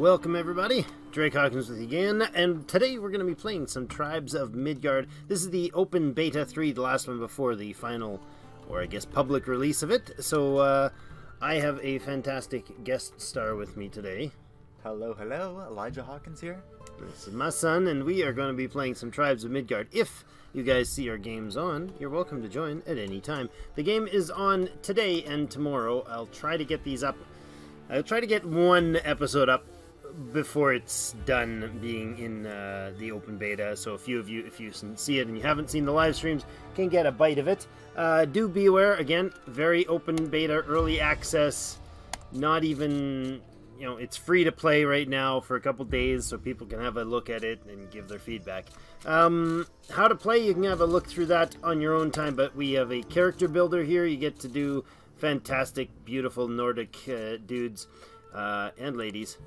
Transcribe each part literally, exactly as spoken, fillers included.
Welcome everybody, Drake Hawkins with you again, and today we're going to be playing some Tribes of Midgard. This is the open beta three, the last one before the final, or I guess public release of it. So uh, I have a fantastic guest star with me today. Hello, hello, Elijah Hawkins here. This is my son, and we are going to be playing some Tribes of Midgard. If you guys see our games on, you're welcome to join at any time. The game is on today and tomorrow. I'll try to get these up. I'll try to get one episode up before it's done being in uh, the open beta, so a few of you, if you see it and you haven't seen the live streams, can get a bite of it. Uh, do beware, again, very open beta, early access, not even, you know, it's free to play right now for a couple days, so people can have a look at it and give their feedback. Um, how to play, you can have a look through that on your own time, but we have a character builder here. You get to do fantastic, beautiful Nordic uh, dudes uh, and ladies.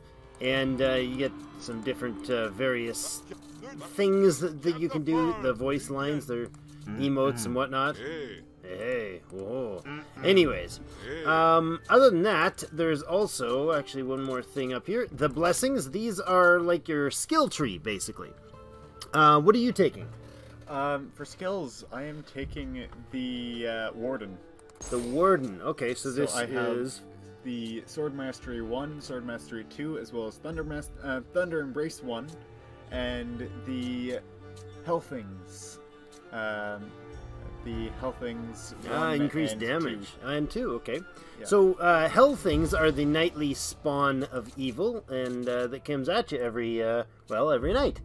And uh, you get some different uh, various things that, that you can do, the voice lines, their emotes and whatnot. Hey, whoa. Anyways, um, other than that, there's also actually one more thing up here. The blessings, these are like your skill tree, basically. Uh, what are you taking? Um, for skills, I am taking the uh, Warden. The Warden, okay, so this so I have is... the Sword Mastery one, Sword Mastery two, as well as Thunder, Mas uh, Thunder Embrace one, and the Hellthings. Um, the Hellthings ah, one increased and damage. Two. And two, okay. Yeah. So, uh, Hellthings are the nightly spawn of evil, and uh, that comes at you every, uh, well, every night.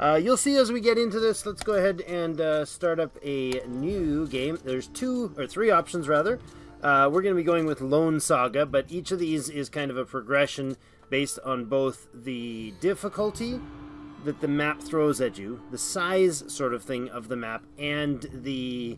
Uh, you'll see as we get into this. Let's go ahead and uh, start up a new game. There's two, or three options, rather. Uh, we're going to be going with Lone Saga, but each of these is kind of a progression based on both the difficulty that the map throws at you, the size sort of thing of the map, and the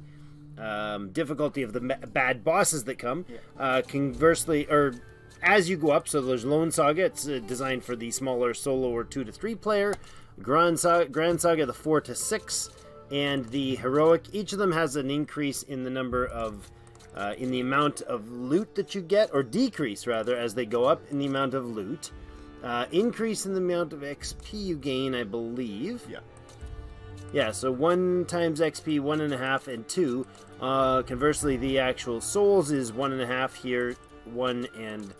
um, difficulty of the bad bosses that come. Yeah. Uh, conversely, or as you go up, so there's Lone Saga. It's uh, designed for the smaller solo or two to three player. Grand Saga, Grand Saga, the four to six, and the heroic. Each of them has an increase in the number of, uh, in the amount of loot that you get, or decrease rather, as they go up in the amount of loot. Uh, increase in the amount of X P you gain, I believe. Yeah. Yeah. So one times X P, one and a half, and two. Uh, conversely, the actual souls is one and a half here, one and zero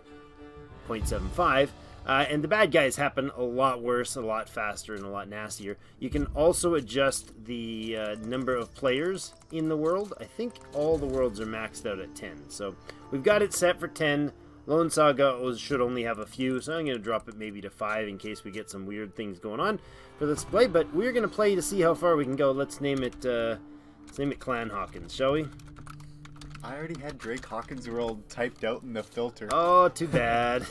point seven five. Uh, and the bad guys happen a lot worse, a lot faster, and a lot nastier. You can also adjust the uh, number of players in the world. I think all the worlds are maxed out at ten. So we've got it set for ten. Lone Saga should only have a few, so I'm going to drop it maybe to five in case we get some weird things going on for this play. But we're going to play to see how far we can go. Let's name it, uh, let's name it Clan Hawkins, shall we? I already had Drake Hawkins world typed out in the filter. Oh, too bad.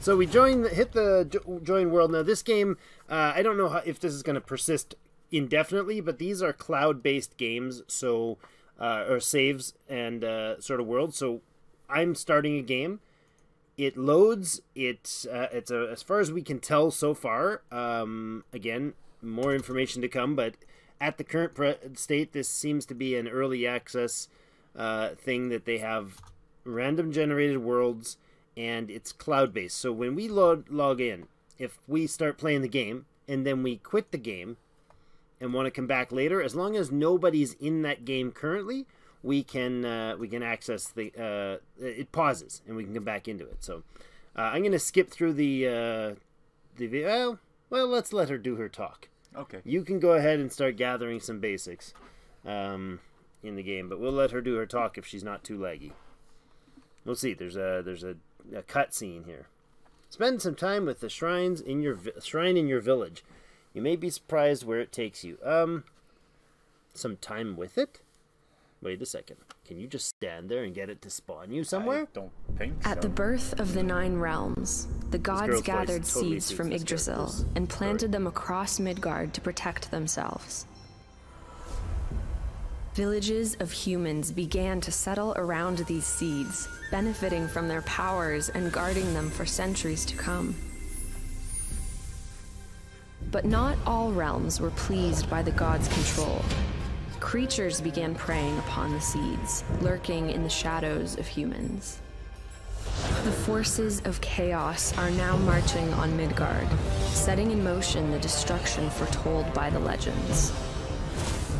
So we join, hit the join world. Now this game, uh, I don't know how, if this is going to persist indefinitely, but these are cloud-based games, so uh, or saves and uh, sort of world. So I'm starting a game. It loads. It uh, it's a, as far as we can tell so far. Um, again, more information to come, but at the current pre state, this seems to be an early access uh thing that they have random generated worlds, and it's cloud-based. So when we log log in, if we start playing the game and then we quit the game and want to come back later, as long as nobody's in that game currently, we can uh we can access the uh it pauses and we can come back into it. So uh, I'm going to skip through the uh the video. Well, let's let her do her talk. Okay, you can go ahead and start gathering some basics um in the game, but we'll let her do her talk if she's not too laggy. We'll see. There's a there's a, a cutscene here. Spend some time with the shrines in your shrine in your village. You may be surprised where it takes you. Um, some time with it. Wait a second. Can you just stand there and get it to spawn you somewhere? I don't think so. At the birth of the Nine Realms, the gods gathered seeds from Yggdrasil and planted them across Midgard to protect themselves. Villages of humans began to settle around these seeds, benefiting from their powers and guarding them for centuries to come. But not all realms were pleased by the gods' control. Creatures began preying upon the seeds, lurking in the shadows of humans. The forces of chaos are now marching on Midgard, setting in motion the destruction foretold by the legends.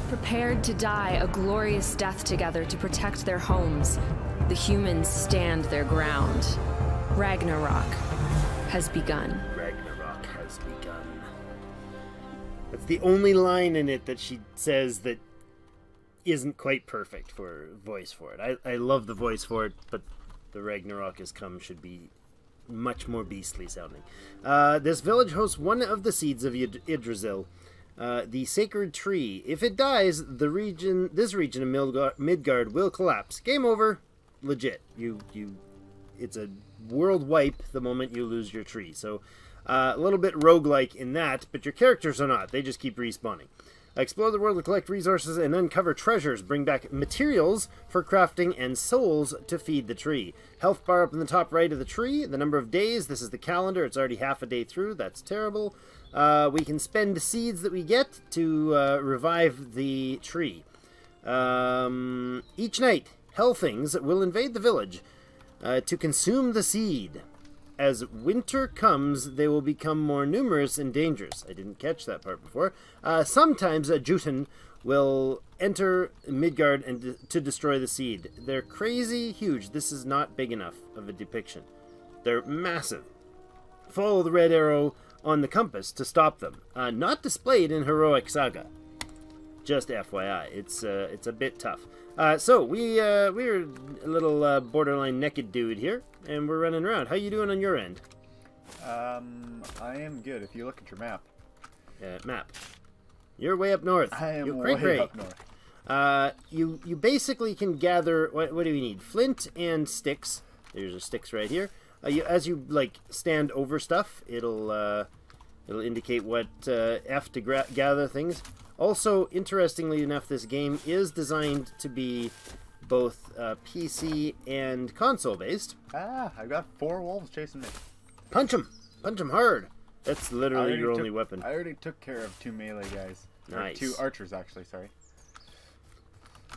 Prepared to die a glorious death together to protect their homes, the humans stand their ground. Ragnarok has begun. Ragnarok has begun. That's the only line in it that she says that isn't quite perfect for voice for it. I, I love the voice for it, but the Ragnarok has come should be much more beastly sounding. Uh, this village hosts one of the seeds of Yd Yggdrasil, uh, the sacred tree. If it dies, the region, this region of Midgard, Midgard will collapse. Game over. Legit. You, you. It's a world wipe the moment you lose your tree. So uh, a little bit roguelike in that, but your characters are not. They just keep respawning. Explore the world to collect resources and uncover treasures. Bring back materials for crafting and souls to feed the tree. Health bar up in the top right of the tree. The number of days. This is the calendar. It's already half a day through. That's terrible. Uh, we can spend seeds that we get to uh, revive the tree. Um, each night, hellthings will invade the village uh, to consume the seed. As winter comes, they will become more numerous and dangerous. I didn't catch that part before. Uh, sometimes a Jotun will enter Midgard and de to destroy the seed. They're crazy huge. This is not big enough of a depiction. They're massive. Follow the red arrow on the compass to stop them. Uh, not displayed in Heroic Saga. Just F Y I, it's uh, it's a bit tough. Uh, so we uh, we're a little uh, borderline naked dude here, and we're running around. How you doing on your end? Um, I am good. If you look at your map, uh, map, you're way up north. I am way great. up north. Uh, you you basically can gather what what do we need? Flint and sticks. There's a sticks right here. Uh, you, as you like stand over stuff, it'll uh, it'll indicate what uh, F to gra gather things. Also, interestingly enough, this game is designed to be both uh, P C and console-based. Ah, I've got four wolves chasing me. Punch them! Punch them hard! That's literally your only weapon. I already took care of two melee guys. Nice. Or two archers, actually, sorry.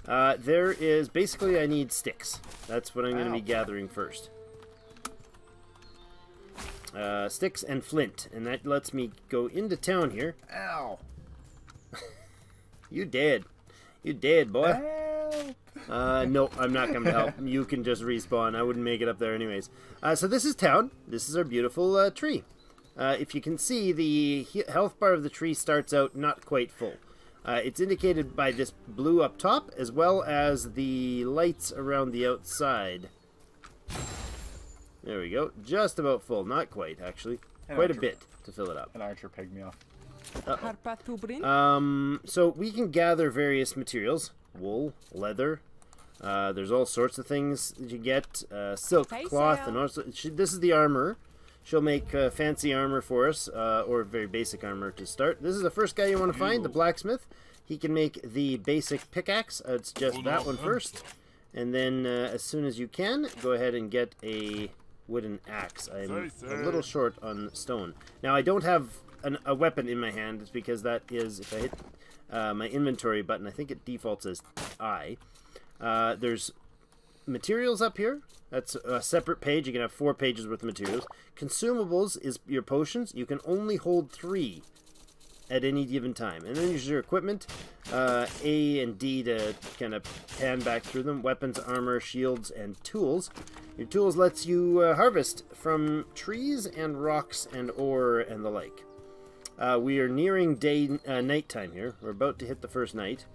Uh, there is... Basically, I need sticks. That's what I'm going to be gathering first. Uh, sticks and flint. And that lets me go into town here. Ow! You dead. You dead, boy. Uh, no, I'm not coming to help. You can just respawn. I wouldn't make it up there anyways. Uh, so this is town. This is our beautiful uh, tree. Uh, if you can see, the health bar of the tree starts out not quite full. Uh, it's indicated by this blue up top, as well as the lights around the outside. There we go. Just about full. Not quite, actually. An quite archer. a bit to fill it up. An archer pegged me off. Uh-oh. Um, so we can gather various materials, wool, leather, uh, there's all sorts of things that you get, uh, silk, cloth, and also, she, this is the armor. She'll make uh, fancy armor for us, uh, or very basic armor to start. This is the first guy you want to find, the blacksmith. He can make the basic pickaxe. I'd suggest that one first, and then uh, as soon as you can, go ahead and get a wooden axe. I'm a little short on stone. Now I don't have An, a weapon in my hand. It's because that is, if I hit uh, my inventory button, I think it defaults as I. Uh, there's materials up here. That's a separate page. You can have four pages worth of materials. Consumables is your potions. You can only hold three at any given time. And then use your equipment, uh, A and D to kind of pan back through them. Weapons, armor, shields, and tools. Your tools lets you uh, harvest from trees and rocks and ore and the like. Uh, we are nearing day uh, night time here. We're about to hit the first night.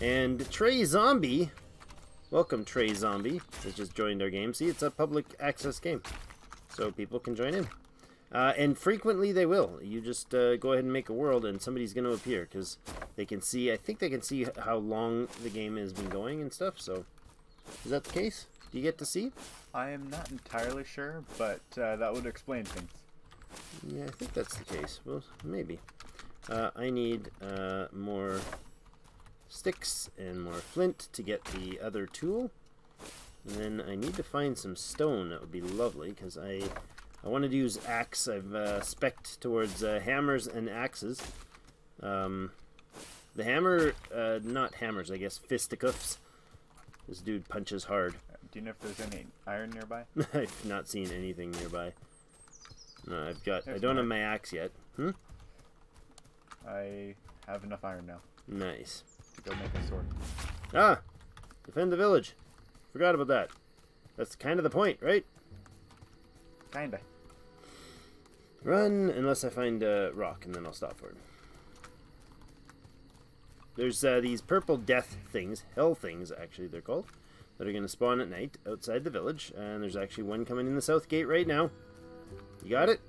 And Trey Zombie, welcome Trey Zombie, has just joined our game. See, it's a public access game, so people can join in. Uh, and frequently they will. You just uh, go ahead and make a world, and somebody's going to appear because they can see. I think they can see how long the game has been going and stuff. So, is that the case? Do you get to see? I am not entirely sure, but uh, that would explain things. Yeah, I think that's the case. Well, maybe. Uh, I need uh, more sticks and more flint to get the other tool. And then I need to find some stone. That would be lovely, because I, I wanted to use axe. I've uh, spec'd towards uh, hammers and axes. Um, the hammer, uh, not hammers, I guess, fisticuffs. This dude punches hard. Do you know if there's any iron nearby? I've not seen anything nearby. No, I've got. There's I don't more. have my axe yet. Hmm. I have enough iron now. Nice. To go make a sword. Ah, defend the village. Forgot about that. That's kind of the point, right? Kinda. Run, unless I find a rock, and then I'll stop for it. There's uh, these purple death things, hell things, actually, they're called, that are going to spawn at night outside the village, and there's actually one coming in the south gate right now. You got it?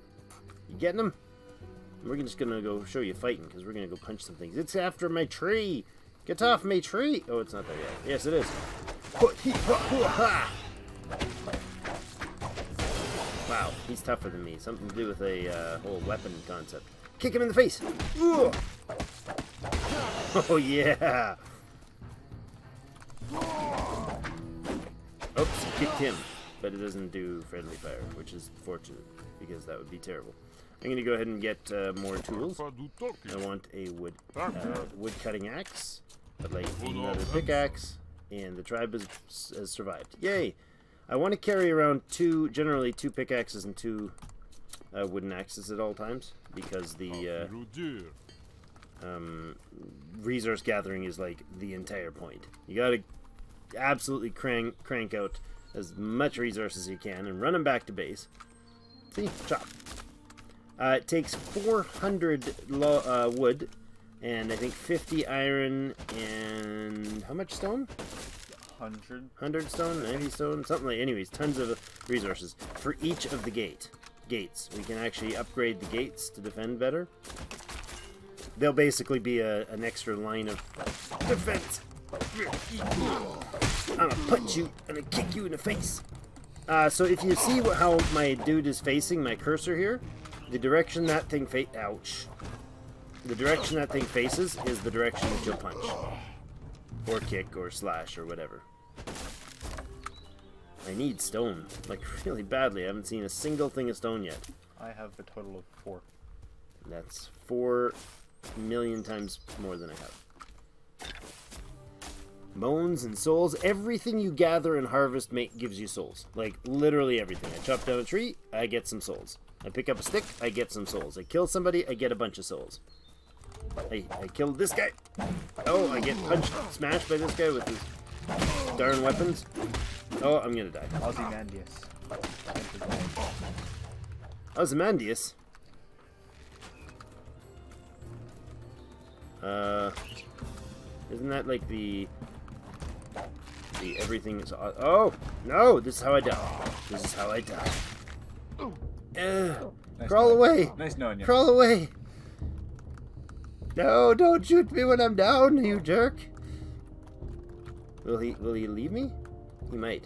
You getting them? We're just going to go show you fighting, because we're going to go punch some things. It's after my tree! Get off my tree! Oh, it's not there yet. Yes, it is. Wow, he's tougher than me. Something to do with a uh, whole weapon concept. Kick him in the face! Ugh. Oh, yeah! Oops, kicked him. But it doesn't do friendly fire, which is fortunate, because that would be terrible. I'm going to go ahead and get uh, more tools. I want a wood, uh, wood cutting axe. I'd like another pickaxe. And the tribe has, has survived. Yay! I want to carry around two, generally two pickaxes and two uh, wooden axes at all times, because the uh, um, resource gathering is like the entire point. You gotta absolutely crank crank out as much resource as you can and run them back to base. See, chop. Uh, it takes four hundred lo uh, wood and I think fifty iron and how much stone? Hundred, hundred stone, ninety stone, something like. Anyways, tons of resources for each of the gate gates. We can actually upgrade the gates to defend better. They'll basically be a, an extra line of defense. I'm gonna punch you and I kick you in the face. Uh, so if you see what, how my dude is facing my cursor here, the direction that thing fa ouch, the direction that thing faces is the direction that you'll punch, or kick, or slash, or whatever. I need stone, like really badly. I haven't seen a single thing of stone yet. I have a total of four. That's four million times more than I have. Bones and souls. Everything you gather and harvest make gives you souls. Like literally everything. I chop down a tree, I get some souls. I pick up a stick, I get some souls. I kill somebody, I get a bunch of souls. I, I killed this guy. Oh, I get punched, smashed by this guy with his darn weapons. Oh, I'm gonna die. Oozymandias. Oozymandias? Uh, isn't that like the the everything is? Oh no! This is how I die. This is how I die. Uh, nice crawl knowing. away. Nice knowing you. Crawl away. No, don't shoot me when I'm down, you jerk! Will he will he leave me? He might.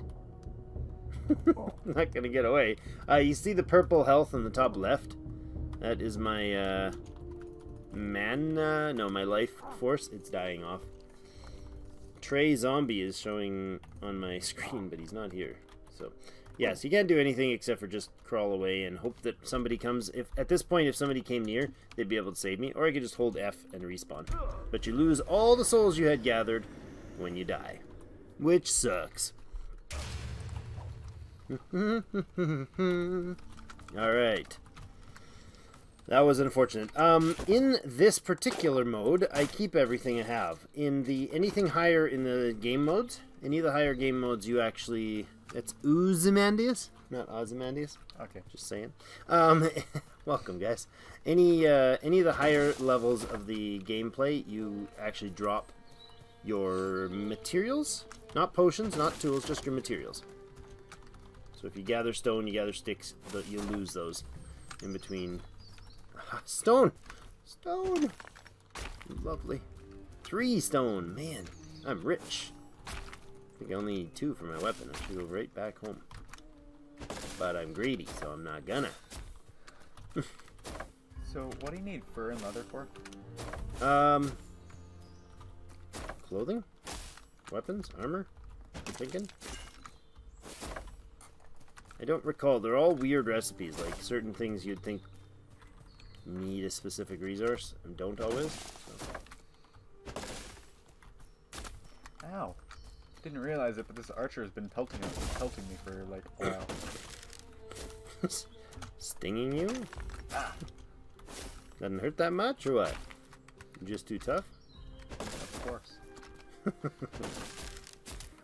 I'm not gonna get away. Uh, you see the purple health in the top left? That is my uh, mana? No, my life force. It's dying off. Trey Zombie is showing on my screen, but he's not here. So, yes, yeah, so you can't do anything except for just crawl away and hope that somebody comes. If at this point, if somebody came near, they'd be able to save me, or I could just hold F and respawn. But you lose all the souls you had gathered when you die, which sucks. All right, that was unfortunate. Um, in this particular mode, I keep everything I have. In the anything higher in the game modes, any of the higher game modes, you actually. That's Oozymandias, not Oozymandias. Okay. Just saying. Um, welcome, guys. Any uh, any of the higher levels of the gameplay, you actually drop your materials. Not potions, not tools, just your materials. So if you gather stone, you gather sticks, but you lose those in between. Ah, stone! Stone! Lovely. Three stone. Man, I'm rich. I think I only need two for my weapon. I should go right back home. But I'm greedy, so I'm not gonna. So, what do you need fur and leather for? Um, clothing, weapons, armor. I'm thinking. I don't recall. They're all weird recipes. Like certain things you'd think need a specific resource and don't always. So. Ow. didn't realize it, but this archer has been pelting me, pelting me for like a while. Stinging you? Ah. Doesn't hurt that much, or what? You're just too tough? Of course.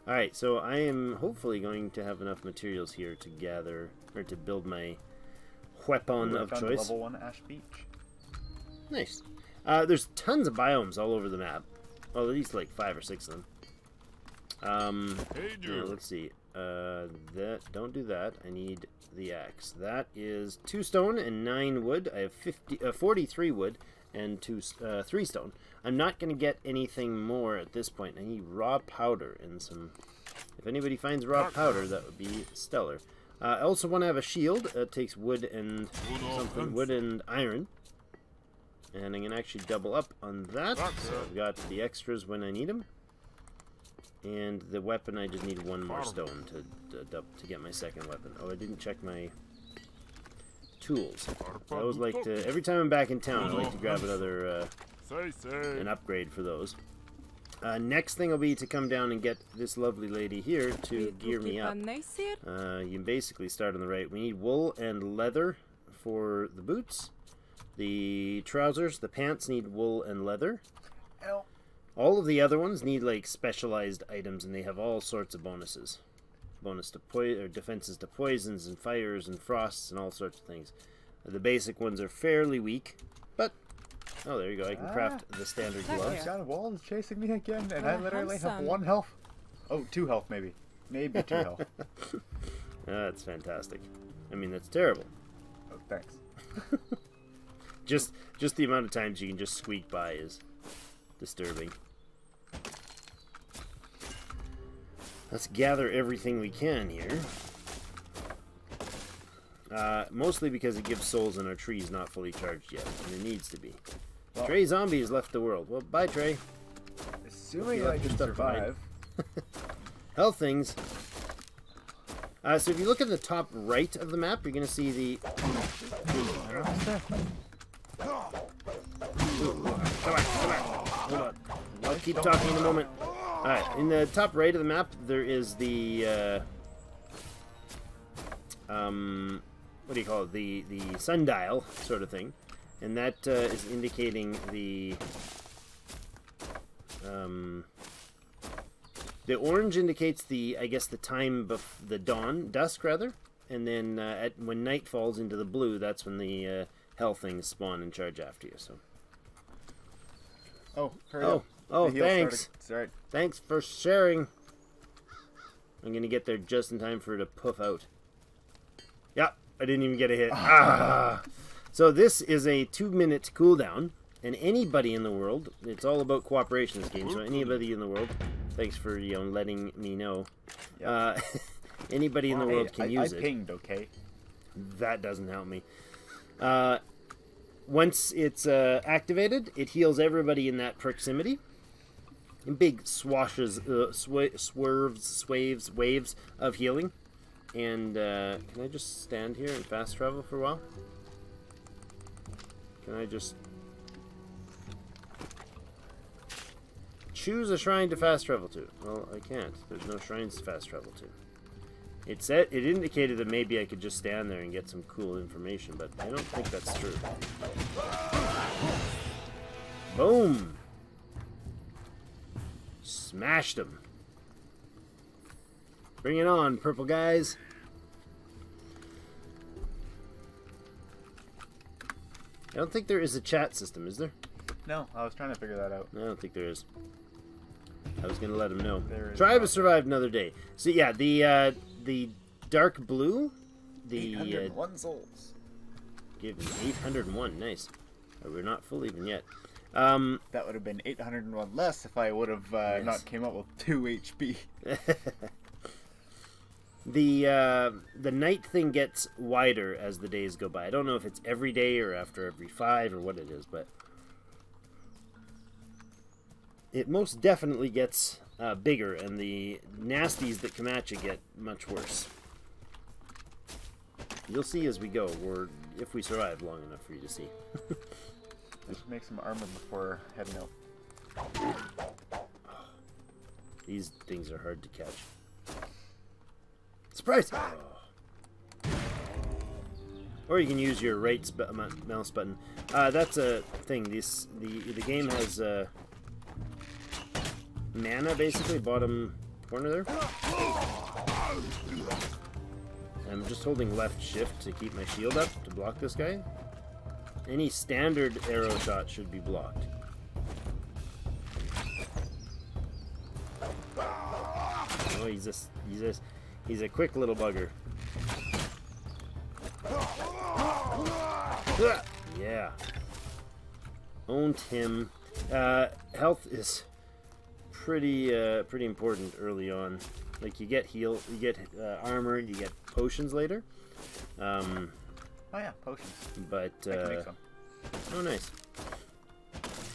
Alright, so I am hopefully going to have enough materials here to gather, or to build my weapon of choice. Level one Ash Beach. Nice. Uh, there's tons of biomes all over the map. Well, at least like five or six of them. Um, hey, yeah, let's see. Uh, that don't do that. I need the axe. That is two stone and nine wood. I have fifty, uh, forty-three wood and two, uh, three stone. I'm not gonna get anything more at this point. I need raw powder and some. If anybody finds raw powder, that would be stellar. Uh, I also want to have a shield. It takes wood and something, wood and iron. And I'm gonna actually double up on that. So I've got the extras when I need them. And the weapon, I just need one more stone to to, to get my second weapon. Oh, I didn't check my tools. I always like to, every time I'm back in town, I like to grab another uh, an upgrade for those. Uh, next thing will be to come down and get this lovely lady here to gear me up. Uh, you basically start on the right. We need wool and leather for the boots. The trousers, the pants need wool and leather. Ow. All of the other ones need like specialized items, and they have all sorts of bonuses. Bonus to poison, or defenses to poisons and fires and frosts and all sorts of things. The basic ones are fairly weak, but oh, there you go. I can craft ah. the standard gloves. He's got a wall chasing me again, and uh, I literally handsome. have one health. Oh, two health maybe, maybe two health. Oh, that's fantastic. I mean, that's terrible. Oh, thanks. Just, just the amount of times you can just squeak by is disturbing. Let's gather everything we can here. Uh, mostly because it gives souls and our tree is not fully charged yet, and it needs to be. Well, Trey Zombie has left the world. Well, bye, Trey. Assuming I can survive. Health things. Uh, so if you look at the top right of the map, you're going to see the... Come on, come on. Hold on. I'll keep talking in a moment. Alright, in the top right of the map, there is the, uh, um, what do you call it? The, the sundial sort of thing. And that uh, is indicating the, um, the orange indicates the, I guess, the time, bef the dawn, dusk rather. And then uh, at, when night falls into the blue, that's when the uh, hell things spawn and charge after you, so. Oh, hurry oh, up. oh, thanks. Right. Thanks for sharing. I'm going to get there just in time for it to puff out. Yeah, I didn't even get a hit. ah. So this is a two-minute cooldown, and anybody in the world, it's all about cooperation this game, so anybody in the world, thanks for you know letting me know, yep. uh, anybody well, in the world I, can I, use I it. I pinged, okay? That doesn't help me. Uh... Once it's uh, activated, it heals everybody in that proximity. In big swashes, uh, sw swerves, swaves, waves of healing. And uh, can I just stand here and fast travel for a while? Can I just choose a shrine to fast travel to? Well, I can't. There's no shrines to fast travel to. It said it indicated that maybe I could just stand there and get some cool information, but I don't think that's true. Boom! Smashed him. Bring it on, purple guys. I don't think there is a chat system, is there? No, I was trying to figure that out. I don't think there is. I was gonna let him know. Tribe has survived another day. So yeah, the uh, the dark blue, the eight hundred one uh, souls. Given eight hundred one, nice. Oh, we're not full even yet. Um, that would have been eight hundred one less if I would have uh, yes. not came up with two H P. the uh, the night thing gets wider as the days go by. I don't know if it's every day or after every five or what it is, but. It most definitely gets uh, bigger, and the nasties that come at you get much worse. You'll see as we go, or if we survive long enough for you to see. I should make some armor before heading out. These things are hard to catch. Surprise! Oh. Or you can use your right mouse button. Uh, that's a thing. This the the game has uh, mana basically, bottom corner there. I'm just holding left shift to keep my shield up to block this guy. Any standard arrow shot should be blocked. Oh, he's just, he's just, he's a quick little bugger. Yeah. Owned him. Uh, health is pretty, uh, pretty important early on. Like, you get heal, you get uh, armor, you get potions later. Um, oh yeah, potions. But uh, I can make some. Oh nice.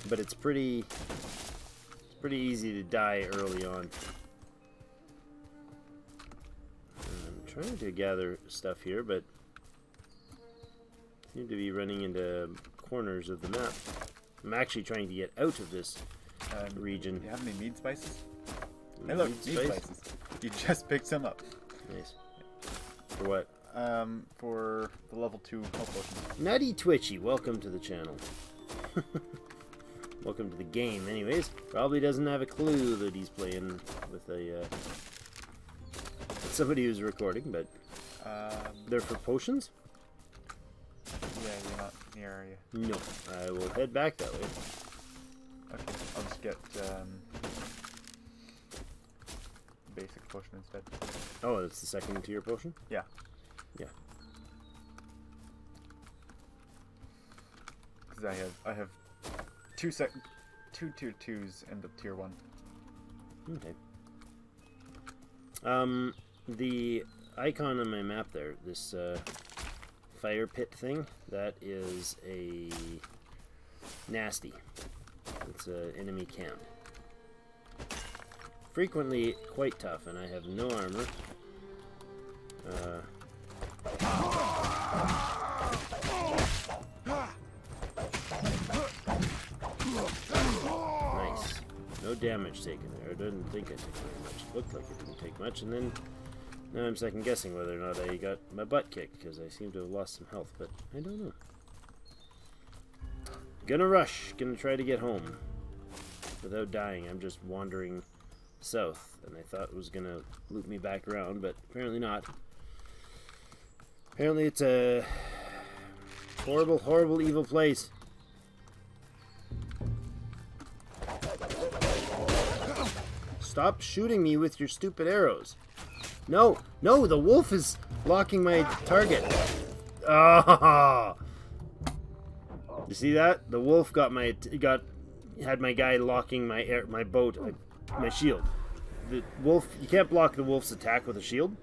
But it's pretty, it's pretty easy to die early on. I'm trying to gather stuff here, but I seem to be running into corners of the map. I'm actually trying to get out of this um, region. Do you have any mead spices? Hey, look, mead spices. spices. You just picked some up. Nice. For what? Um, for the level two health potion. Nutty Twitchy, welcome to the channel. Welcome to the game, anyways. Probably doesn't have a clue that he's playing with a uh, with somebody who's recording, but um, they're for potions. Yeah, you're not near, are you? No, I will head back that way. Okay, I'll just get um, basic potion instead. Oh, that's the second tier potion? Yeah. Yeah. Because I have I have two sec two tier twos and the tier one. Okay. Um, the icon on my map there, this uh, fire pit thing, that is a nasty. It's an enemy camp. Frequently quite tough, and I have no armor. Uh, nice. No damage taken there. I didn't think I took very much. It looked like it didn't take much, and then now I'm second guessing whether or not I got my butt kicked, because I seem to have lost some health, but I don't know. Gonna rush. Gonna try to get home. Without dying, I'm just wandering south, and I thought it was gonna loop me back around, but apparently not. Apparently it's a horrible, horrible, evil place. Stop shooting me with your stupid arrows. No, no, the wolf is blocking my target. Ah! Oh. You see that? The wolf got my got had my guy locking my air, my boat, my shield. The wolf, you can't block the wolf's attack with a shield.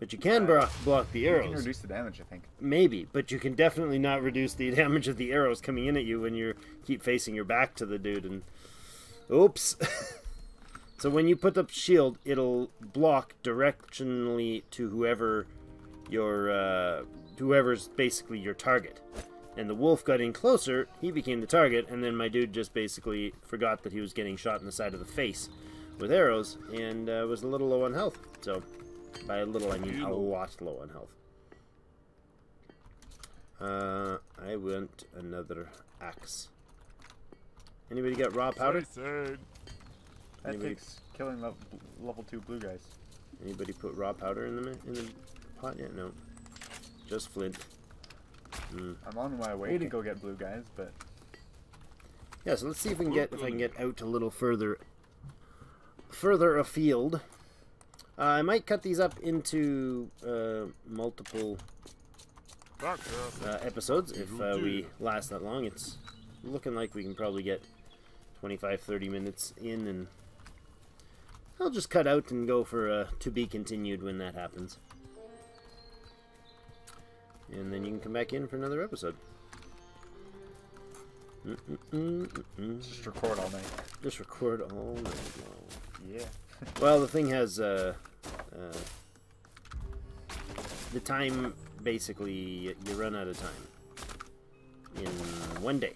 But you can bro block the arrows. You can reduce the damage, I think. Maybe, but you can definitely not reduce the damage of the arrows coming in at you when you keep facing your back to the dude. And oops. So when you put up shield, it'll block directionally to whoever your uh, whoever's basically your target. And the wolf got in closer. He became the target, and then my dude just basically forgot that he was getting shot in the side of the face with arrows, and uh, was a little low on health. So. By a little, I mean a lot low on health. Uh, I want another axe. Anybody got raw powder? That takes killing level, level two blue guys. Anybody put raw powder in the in the pot yet? No, just flint. Mm. I'm on my way okay. to go get blue guys, but yeah. So let's see if we can get if I can get out a little further, further afield. Uh, I might cut these up into uh, multiple uh, episodes if uh, we last that long. It's looking like we can probably get twenty-five, thirty minutes in, and I'll just cut out and go for uh, to be continued when that happens. And then you can come back in for another episode. Mm -mm -mm -mm -mm. Just record all night. Just record all night long. Yeah. Well, the thing has uh, uh, the time. Basically, you run out of time in one day,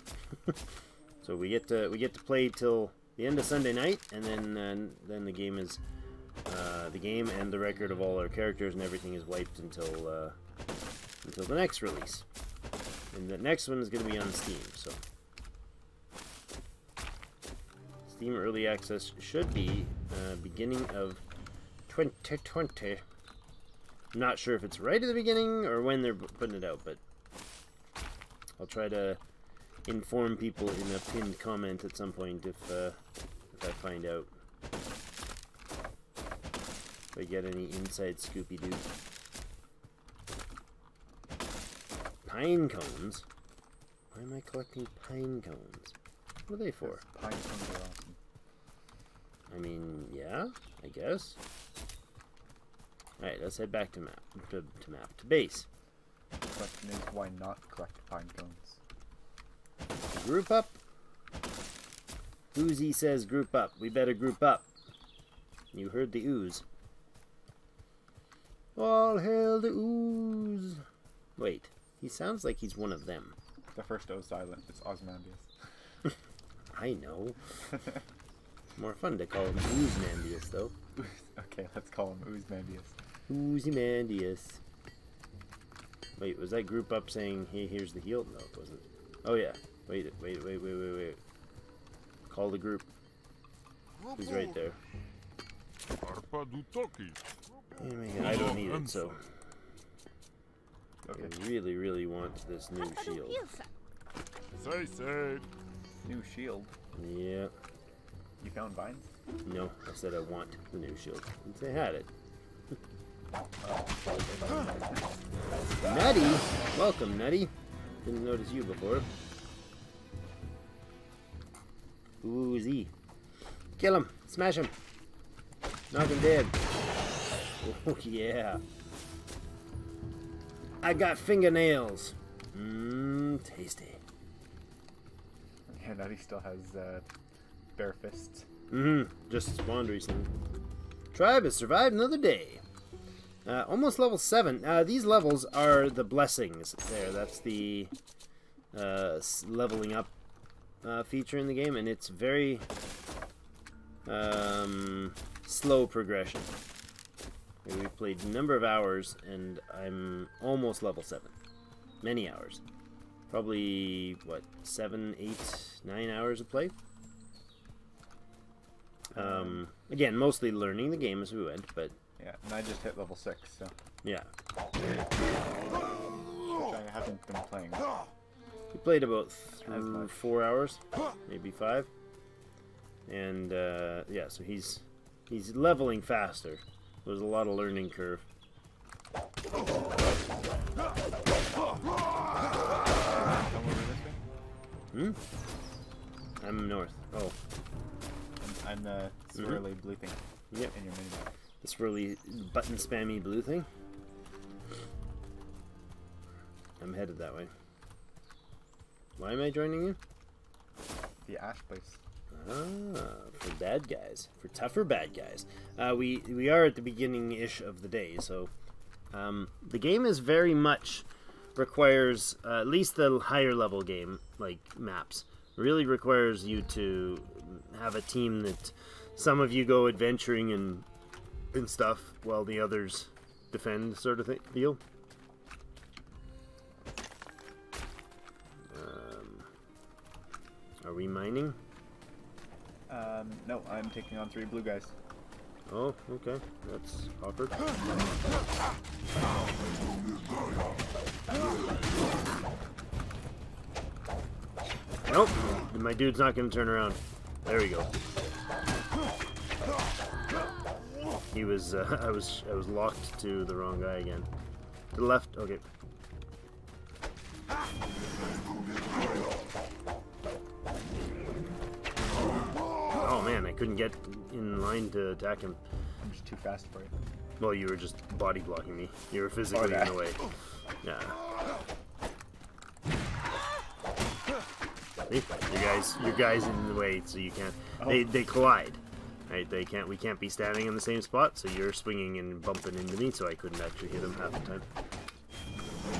so we get to we get to play till the the end of Sunday night, and then uh, then the game is uh, the game and the record of all our characters and everything is wiped until uh, until the next release. And the next one is going to be on Steam. So Steam Early Access should be uh, beginning of twenty twenty. I'm not sure if it's right at the beginning or when they're putting it out, but I'll try to inform people in a pinned comment at some point if, uh, if I find out. If I get any inside Scooby-Doo. Pine cones? Why am I collecting pine cones? What are they for? Pine cones are awesome. I mean, yeah, I guess. Alright, let's head back to map, to, to map, to base. The question is, why not collect pine cones? Group up? Oozy says group up. We better group up. You heard the ooze. All hail the ooze. Wait, he sounds like he's one of them. The first O is silent. It's Oozymandias. I know. It's more fun to call him Oozymandias, though. Okay, let's call him Oozymandias. Oozymandias. Wait, was that group up saying, hey, here's the heal? No, it wasn't. Oh, yeah. Wait, wait, wait, wait, wait, wait. Call the group. He's right there. Oh my God, I don't need it, so. Okay. I really, really want this new shield. Say, say. New shield? Yeah. You found mine? No, I said I want the new shield. They had it. Nutty! Welcome, Nutty. Didn't notice you before. Oozy. Kill him! Smash him! Knock him dead. Oh, yeah. I got fingernails. Mmm, tasty. Yeah, Nutty still has, uh... bare fists. Mm-hmm. Just spawned recently. Tribe has survived another day. Uh, almost level seven. Uh, these levels are the blessings there. That's the uh, leveling up uh, feature in the game, and it's very um, slow progression. We've played a number of hours, and I'm almost level seven. Many hours. Probably, what, seven, eight, nine hours of play? Um, again, mostly learning the game as we went, but... Yeah, and I just hit level six, so... Yeah. Which I haven't been playing. We played about th four hours, maybe five. And, uh, yeah, so he's he's leveling faster. There's a lot of learning curve. Hmm? I'm north. Oh. And the swirly mm-hmm. blue thing. Yep. In your mini-map. The swirly button spammy blue thing. I'm headed that way. Why am I joining you? The Ash place. Ah, for bad guys. For tougher bad guys. Uh, we we are at the beginning-ish of the day, so um, the game is very much requires uh, at least the higher level game like maps. Really requires you to have a team that some of you go adventuring and and stuff while the others defend, sort of thing deal. Um, are we mining? Um, no, I'm taking on three blue guys. Oh, okay, that's awkward. Nope, my dude's not gonna turn around. There we go. He was, uh, I was, I was locked to the wrong guy again. To the left, okay. Oh man, I couldn't get in line to attack him. I'm just too fast for you. Well, you were just body blocking me. You were physically in the way. Yeah. You guys, you guys in the way, so you can't. Oh. They they collide, right? They can't. We can't be standing in the same spot, so you're swinging and bumping into me, so I couldn't actually hit him half the time.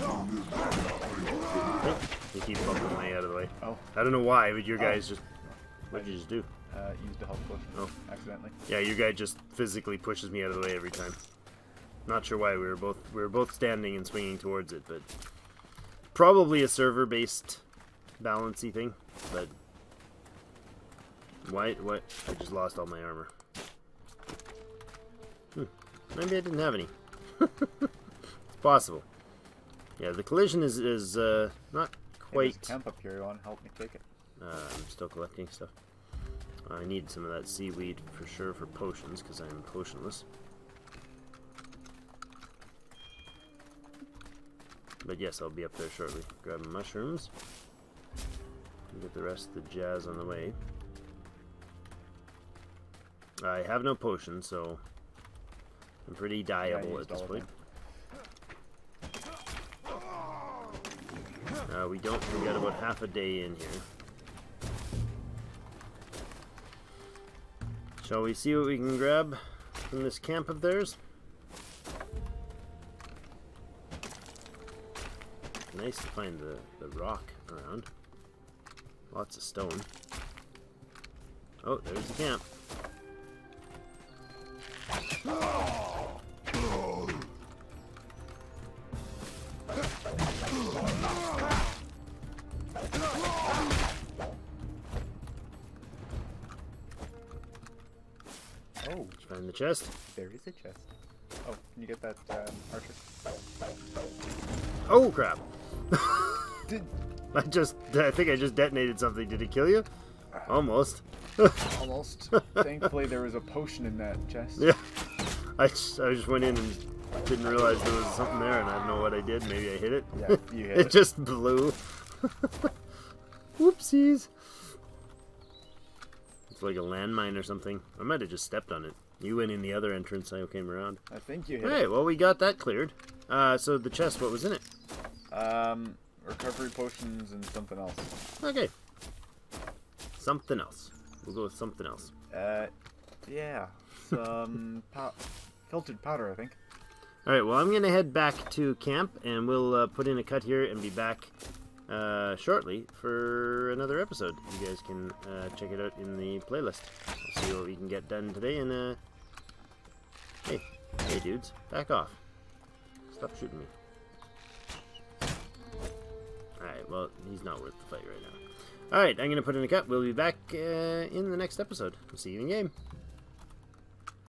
Oh, they keep bumping me out of the way. Oh. I don't know why, but your guys oh. just What did you just do? Uh, used a health push. Oh. Accidentally. Yeah, your guy just physically pushes me out of the way every time. Not sure why. We were both we were both standing and swinging towards it, but probably a server-based balancy thing. But why? What? I just lost all my armor. Hmm. Maybe I didn't have any. It's possible. Yeah, the collision is is uh, not quite. Hey, there's a camp up here. You want to help me take it? Uh, I'm still collecting stuff. I need some of that seaweed for sure for potions because I'm potionless. But yes, I'll be up there shortly. Grab mushrooms. And get the rest of the jazz on the way. I have no potion, so I'm pretty dieable yeah, at this point. Uh, we don't. We got about half a day in here. Shall we see what we can grab from this camp of theirs? Nice to find the, the rock around. Lots of stone. Oh, there's the camp. Oh, find the chest. There is a chest. Oh, can you get that um, archer? Oh crap! Did... I just, I think I just detonated something. Did it kill you? Almost. Almost. Thankfully there was a potion in that chest. Yeah. I just, I just went in and didn't realize there was something there and I don't know what I did. Maybe I hit it. Yeah, you hit it. It just blew. Whoopsies. It's like a landmine or something. I might have just stepped on it. You went in the other entrance, I came around. I think you hit hey, it. Hey, well we got that cleared. Uh, so the chest, what was in it? Um, recovery potions and something else. Okay. Something else. We'll go with something else. Uh, yeah. Some pow filtered powder, I think. Alright, well I'm going to head back to camp and we'll uh, put in a cut here and be back uh, shortly for another episode. You guys can uh, check it out in the playlist. We'll see what we can get done today and uh... Hey, hey dudes, back off. Stop shooting me. Alright, well, he's not worth the fight right now. Alright, I'm going to put in a cut. We'll be back uh, in the next episode. See you in game.